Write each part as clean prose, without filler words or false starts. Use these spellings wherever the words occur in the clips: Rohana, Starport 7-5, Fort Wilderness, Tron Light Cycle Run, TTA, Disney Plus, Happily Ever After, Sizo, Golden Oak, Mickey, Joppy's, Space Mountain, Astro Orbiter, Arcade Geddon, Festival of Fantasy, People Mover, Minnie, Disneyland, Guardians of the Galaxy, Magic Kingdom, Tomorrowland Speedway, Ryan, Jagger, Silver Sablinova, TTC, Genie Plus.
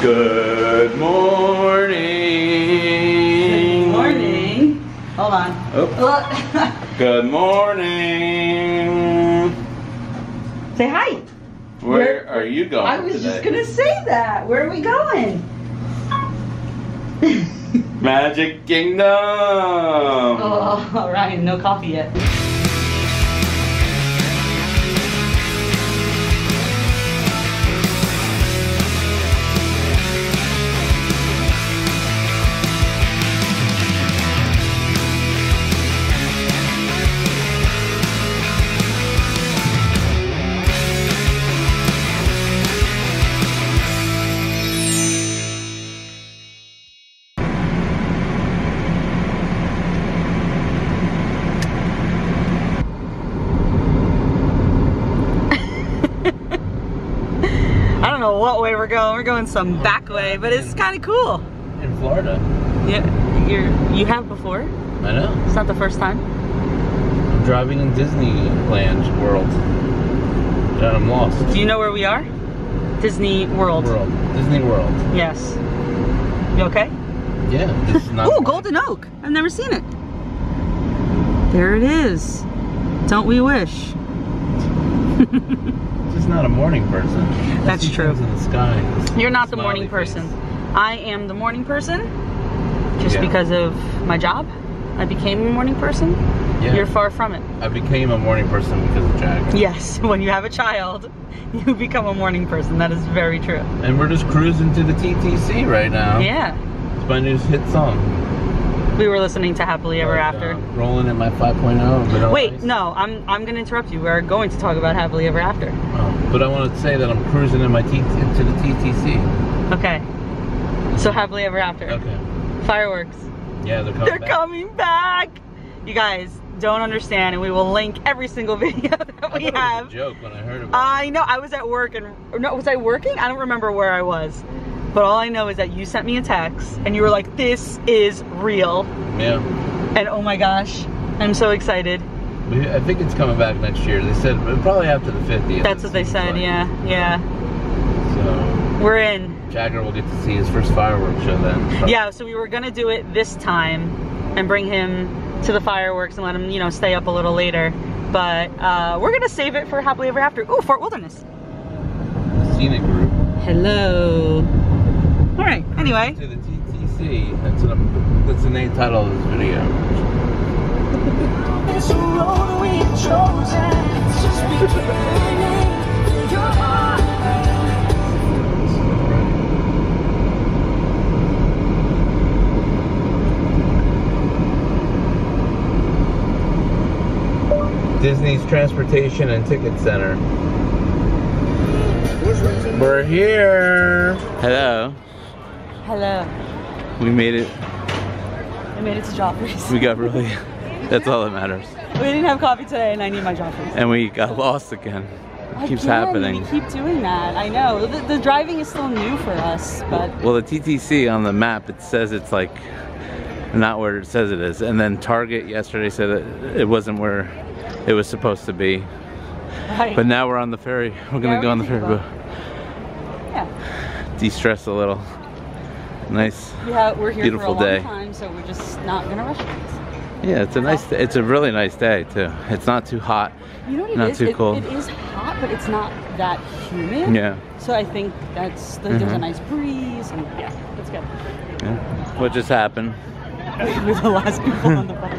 Good morning. Good morning. Hold on. Oh. Good morning. Say hi. Where are you going? I was just gonna say that. Where are we going? Magic Kingdom. Oh, Ryan, no coffee yet. What way we're going? We're going some back way, but it's kind of cool. In Florida. Yeah, you have before. I know. It's not the first time. I'm driving in Disneyland World, and I'm lost. Do you know where we are? Disney World. Disney World. Yes. You okay? Yeah. This is not Ooh, Golden Oak. I've never seen it. There it is. Don't we wish? Just not a morning person. That's true. In the sky. You're not the morning person. I am the morning person. Just because of my job, I became a morning person. Yeah. You're far from it. I became a morning person because of Jagger. Yes, when you have a child, you become a morning person. That is very true. And we're just cruising to the TTC right now. Yeah. It's my new hit song. We were listening to Happily Ever After. Rolling in my 5.0. Wait, no, I'm gonna interrupt you. We're going to talk about Happily Ever After. Oh, but I want to say that I'm cruising in my to the TTC. Okay. So Happily Ever After. Okay. Fireworks. Yeah, they're coming. They're coming back. You guys don't understand, and we will link every single video that we have. It was a joke when I heard about. I know. I was at work, and no, was I working? I don't remember where I was. But all I know is that you sent me a text and you were like, this is real. Yeah. And oh my gosh, I'm so excited. I think it's coming back next year. They said probably after the 50th. That's what they said, like. Yeah. So we're in. Jagger will get to see his first fireworks show then. Probably. Yeah, so we were gonna do it this time and bring him to the fireworks and let him, you know, stay up a little later. But we're gonna save it for Happily Ever After. Ooh, Fort Wilderness. The scenic group. Hello. All right, anyway. To the TTC, that's the main title of this video. It's a road we have chosen, it's just beginning, you're mine. Disney's Transportation and Ticket Center. We're here. Hello. Hello. We made it. I made it to Joppy's. We got really, that's all that matters. We didn't have coffee today and I need my Joppy's. And we got lost again. It keeps happening. We keep doing that, I know. The driving is still new for us, but. Well, the TTC on the map, it says it's like, not where it says it is. And then Target yesterday said that it wasn't where it was supposed to be. Right. But now we're on the ferry. We're gonna go on the ferry boat. Yeah. De-stress a little. Nice, we're here beautiful for a long time, so we're just not gonna rush this. Yeah, it's a nice day. It's a really nice day too. It's not too hot. You know what not it is? Too cold. It is hot, but it's not that humid. Yeah. So I think that's there's a nice breeze, and yeah, that's good. Yeah. What just happened? We're the last people on the bus.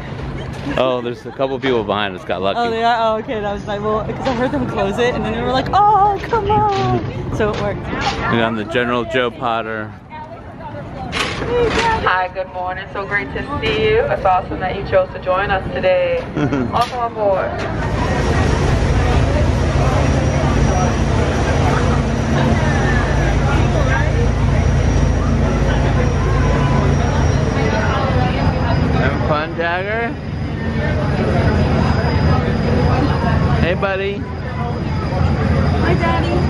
Oh, there's a couple people behind us got lucky. Oh, they are. Oh, okay, that was nice. Well, because I heard them close it, and then they were like, "Oh, come on!" So it worked. We're on the General Joe Potter. Hi, good morning. So great to see you. It's awesome that you chose to join us today. Welcome on board. Having fun, Jagger? Hey, buddy. Hi, Daddy.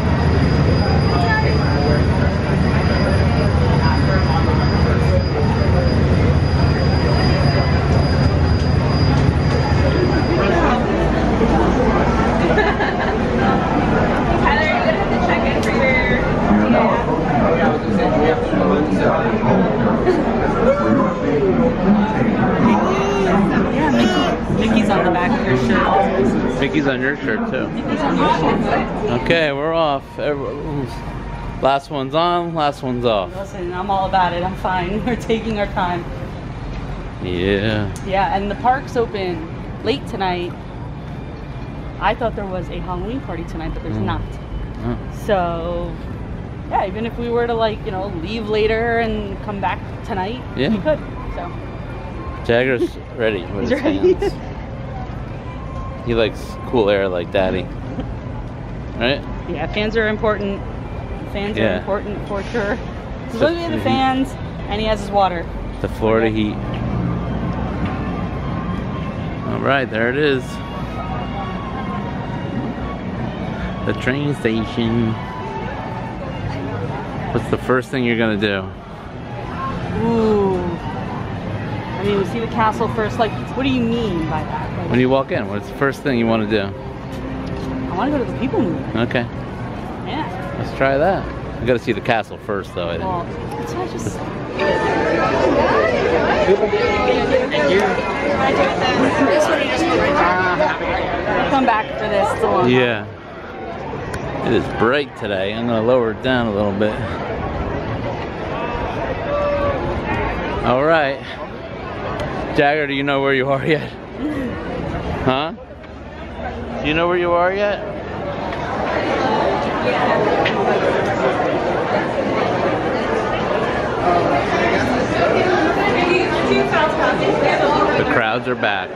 Mickey's on your shirt too. Okay, we're off. Last one's on, last one's off. Listen, I'm all about it. I'm fine. We're taking our time. Yeah. Yeah, and the park's open late tonight. I thought there was a Halloween party tonight, but there's not. Oh. So, yeah, even if we were to, like, you know, leave later and come back tonight, we could. So. Jagger's ready with his hands. He likes cool air like Daddy. Right? Yeah, fans are important. Fans are important for sure. He's looking at the fans, and he has his water. The Florida heat. All right, there it is. The train station. What's the first thing you're gonna do? Ooh. I mean, we see the castle first. Like, what do you mean by that? Like, when you walk in, what's the first thing you want to do? I want to go to the People Mover. Okay. Yeah. Let's try that. We got to see the castle first, though. Well, that's what I just said. Come back for this. It's a long time. It is bright today. I'm gonna lower it down a little bit. All right, Jagger, do you know where you are yet? Huh? Do you know where you are yet? The crowds are back.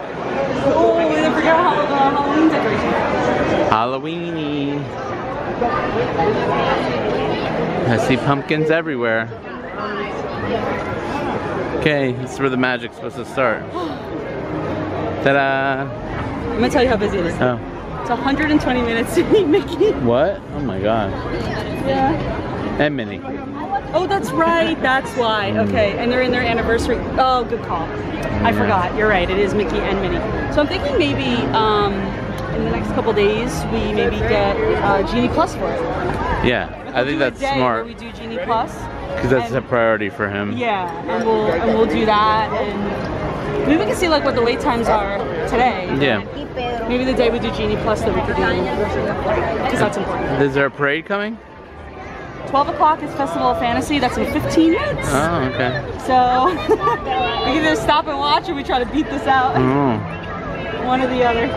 Oh, we forgot the Halloween decorations. Halloween-y. I see pumpkins everywhere. Okay, this is where the magic's supposed to start. Ta-da! I'm gonna tell you how busy it is. Oh. It's 120 minutes to meet Mickey. What? Oh my god. Yeah. And Minnie. Oh, that's right, that's why. Okay, and they're in their anniversary. Oh, good call. I forgot, you're right, it is Mickey and Minnie. So I'm thinking maybe, in the next couple days, we maybe get Genie Plus for it. Yeah, I think that's smart. We do Genie Plus because that's a priority for him. Yeah, and we'll do that, and maybe we can see like what the wait times are today. Yeah. Maybe the day we do Genie Plus, that we could do because that's important. Is there a parade coming? 12 o'clock is Festival of Fantasy. That's in 15 minutes. Oh, okay. So we can either stop and watch, or we try to beat this out. Oh. One or the other.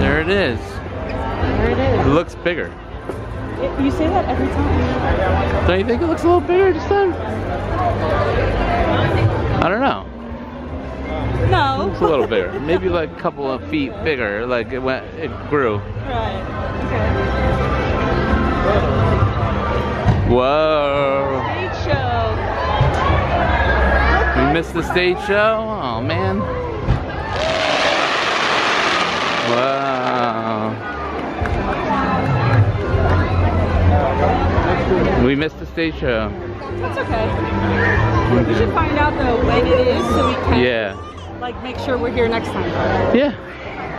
There it is. There it is. It looks bigger. You say that every time. Don't you think it looks a little bigger this time? I don't know. No. It's a little bigger. Maybe like a couple of feet bigger. Like it went, it grew. Right. Okay. Whoa. Stage show. We missed the stage show. Oh man. Wow. We missed the stage show. That's okay. We should find out though when it is so we can like make sure we're here next time. Yeah.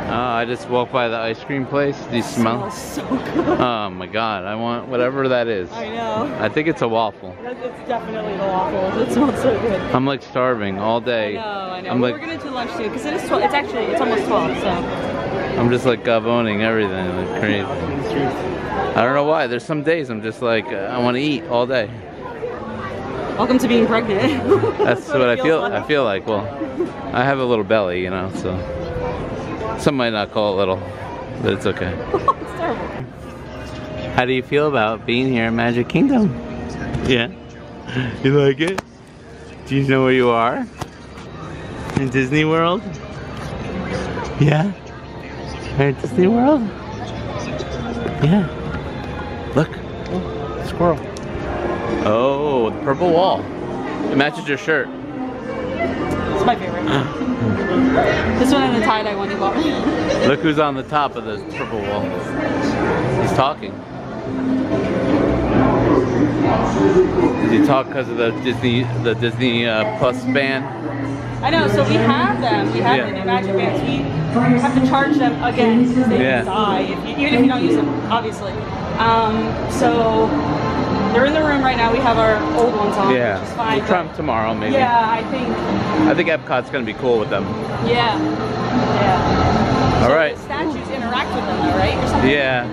I just walked by the ice cream place. Do you smell? Smells so good. Oh my god, I want whatever that is. I know. I think it's a waffle. It's definitely the waffle. It smells so good. I'm like starving all day. I know. I'm like, we're gonna do lunch soon because it is 12. It's actually, it's almost 12, so. I'm just like avoiding everything like crazy. I don't know why. There's some days I'm just like I want to eat all day. Welcome to being pregnant. That's what I feel. Like. I feel like, well, I have a little belly, you know. So some might not call it little, but it's okay. It's terrible. How do you feel about being here at Magic Kingdom? Yeah, you like it? Do you know where you are? In Disney World? Yeah. At Disney World? Yeah. Look. Oh, squirrel. Oh, the purple wall. It matches your shirt. It's my favorite. This one and the tie-dye one you bought. Look who's on the top of the purple wall. He's talking. Did he talk because of the Disney Plus ban? I know, so we have them. We have the new Magic Bands. We have to charge them again to stay inside, even if you don't use them, obviously. So they're in the room right now. We have our old ones on, which is fine. We'll try them tomorrow, maybe. Yeah, I think Epcot's going to be cool with them. Yeah. Yeah. All right. The statues interact with them, though, right? Or something. Yeah.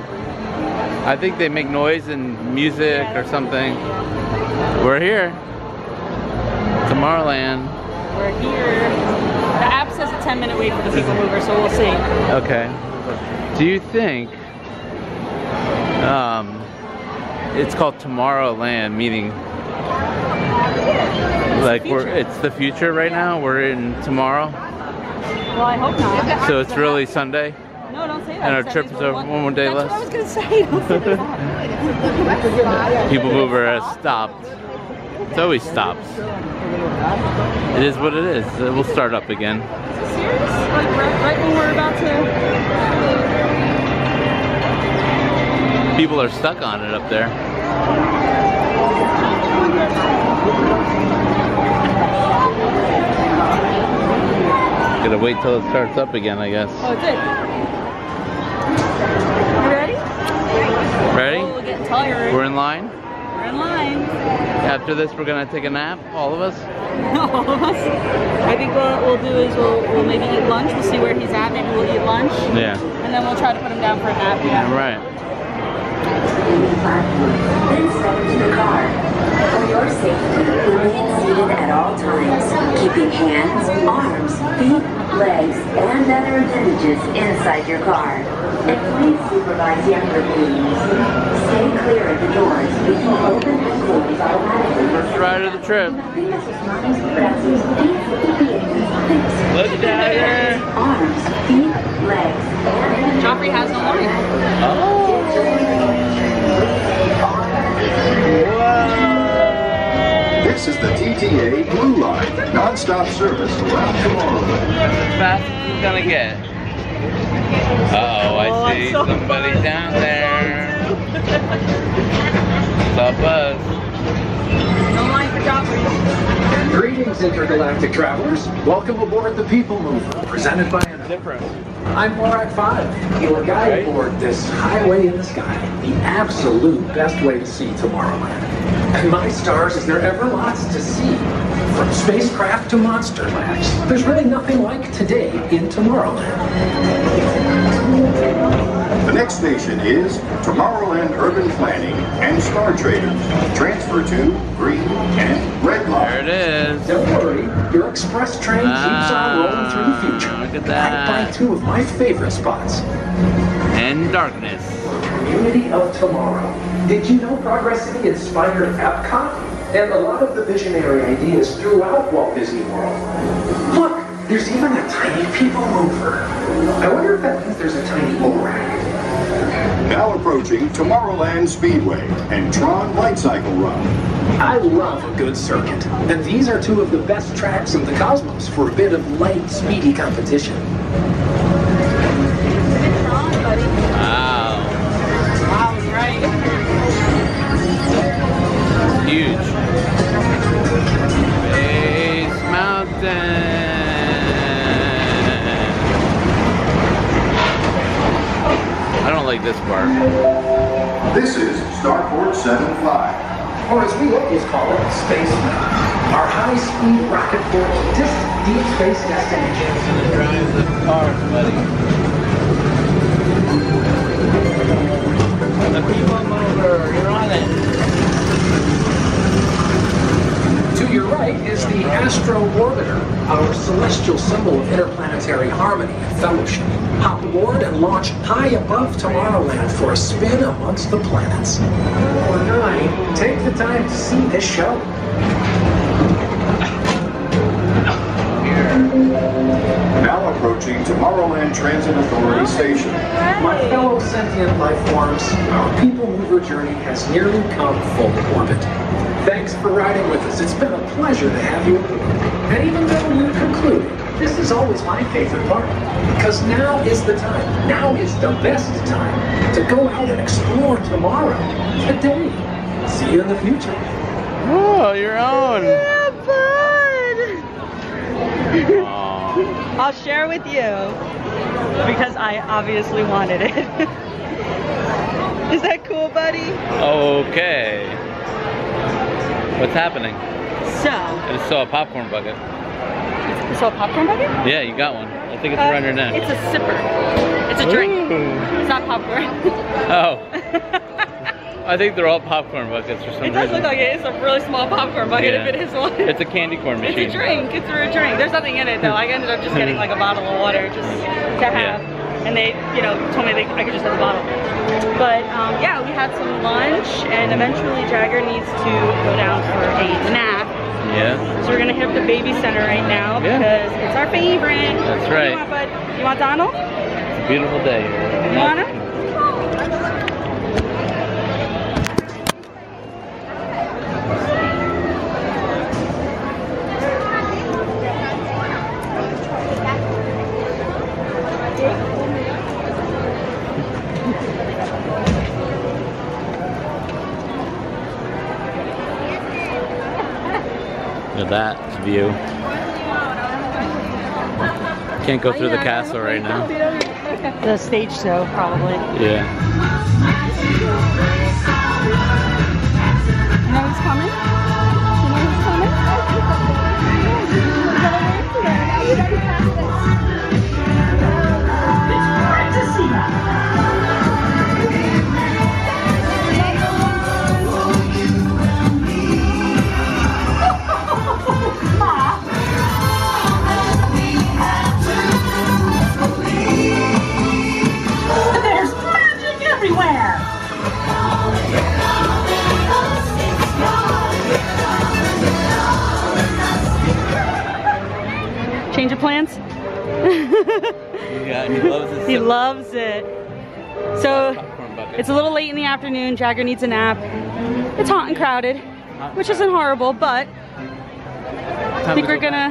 I think they make noise and music or something. We're here. Tomorrowland. We're here. The app says a 10-minute wait for the People Mover, so we'll see. Okay. Do you think it's called Tomorrowland, meaning like it's the future right now? We're in tomorrow? Well, I hope not. So it's really Sunday? No, don't say that. And our trip is over. One more day left. That's what I was going to say. Don't say that. People Mover has stopped. It always stops. It is what it is. It will start up again. Is it serious? Like right when we're about to... People are stuck on it up there. Gotta wait till it starts up again, I guess. Oh, it did. You ready? Ready? Oh, we're getting tired. We're in line? We're in line. After this, we're gonna take a nap, all of us. All of us. I think what we'll do is we'll maybe eat lunch. We'll see where he's at. Maybe we'll eat lunch. Yeah. And then we'll try to put him down for a nap. Yeah. Right. Then step into the car. For your safety, remain seated at all times, keeping hands, arms, feet, legs, and other appendages inside your car. And please supervise younger beings. Stay clear of the doors. We can open and close automatically. First ride of the trip. Look, Jagger! Arms, feet, legs, and... Joffrey has no money. Oh! Whoa! This is the TTA Blue Line. Non-stop service around Tomorrowland. Fast as it's gonna get. Uh-oh, I see somebody down there. What's up, Buzz? Don't mind the Joppy's. Greetings, intergalactic travelers. Welcome aboard the People Mover, presented by Anna. I'm Morak 5, your guide aboard this highway in the sky, the absolute best way to see Tomorrowland. And my stars, is there ever lots to see? From spacecraft to monster labs, there's really nothing like today in Tomorrowland. The next station is Tomorrowland Urban Planning and Star Traders. Transfer to green and red line. There it is. Don't worry, your express train keeps on rolling through the future. Look at that. Backed by two of my favorite spots. And darkness. Community of Tomorrow. Did you know Progress City inspired Epcot? And a lot of the visionary ideas throughout Walt Disney World. Look, there's even a tiny People Mover. I wonder if that means there's a tiny Morak. Now approaching Tomorrowland Speedway and Tron Light Cycle Run. I love a good circuit, and these are two of the best tracks in the cosmos for a bit of light, speedy competition. Wow. Wow, he's right. Huge. Space Mountain. I don't like this part. This is Starport 7-5. Or as we locals call it, Space Mountain. Our high-speed rocket for deep space destinations. Drive the cars, buddy. The People Mover, you're on it. To your right is the Astro Orbiter, our celestial symbol of interplanetary harmony and fellowship. Hop aboard and launch high above Tomorrowland for a spin amongst the planets. For 9, take the time to see this show. Now approaching Tomorrowland Transit Authority Station. My fellow sentient life forms, our People Mover journey has nearly come full orbit. Thanks for riding with us. It's been a pleasure to have you. And even though you concluded, this is always my favorite part. Because now is the time. Now is the best time to go out and explore tomorrow. Today. See you in the future. Oh, you're on. Yeah, bud. I'll share with you because I obviously wanted it. Is that cool, buddy? Okay. What's happening? So. I just saw a popcorn bucket. You saw a popcorn bucket? Yeah, you got one. I think it's around your neck. It's a sipper. It's a drink. Ooh. It's not popcorn. Oh. I think they're all popcorn buckets for some reason. It does look like it. It's a really small popcorn bucket if it is one. It's a candy corn machine. It's a drink. It's a drink. There's nothing in it though. I ended up just getting like a bottle of water just to have. Yeah. And they, you know, told me I could just have a bottle. But yeah, we had some lunch and eventually Jagger needs to go down for a nap. Yeah. So we're gonna hit the baby center right now because it's our favorite. That's right. You want, bud? You want Donald? It's a beautiful day. You want him? That view. Can't go through the castle right now. The stage show, probably. Yeah. You know who's coming? You know who's coming? Change of plans? Yeah, he loves it. He loves it. So it's a little late in the afternoon. Jagger needs a nap. It's hot and crowded, which isn't horrible, but I think we're gonna,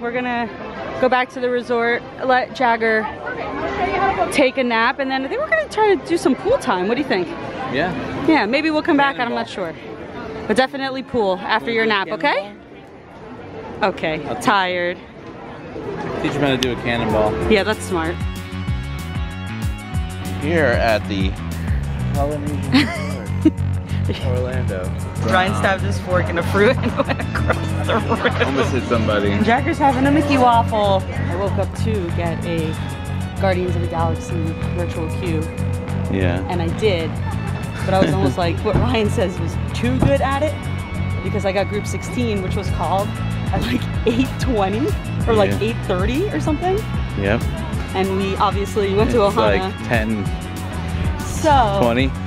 we're gonna go back to the resort, let Jagger take a nap, and then I think we're gonna try to do some pool time. What do you think? Yeah. Yeah, maybe we'll come back. I'm not sure, but definitely pool after your nap. Okay. Okay. I'm tired. Teach them how to do a cannonball. Yeah, that's smart. Here at the Polynesian Resort, Orlando. Ryan stabbed his fork in a fruit and went across the room. Almost hit somebody. And Jagger's having a Mickey waffle. I woke up to get a Guardians of the Galaxy virtual queue. Yeah. And I did, but I was almost like, what Ryan says was too good at it, because I got group 16, which was called at like 8:20. Or like 8:30 or something. Yep. And we obviously went to Ohana. It's like 10, so 20.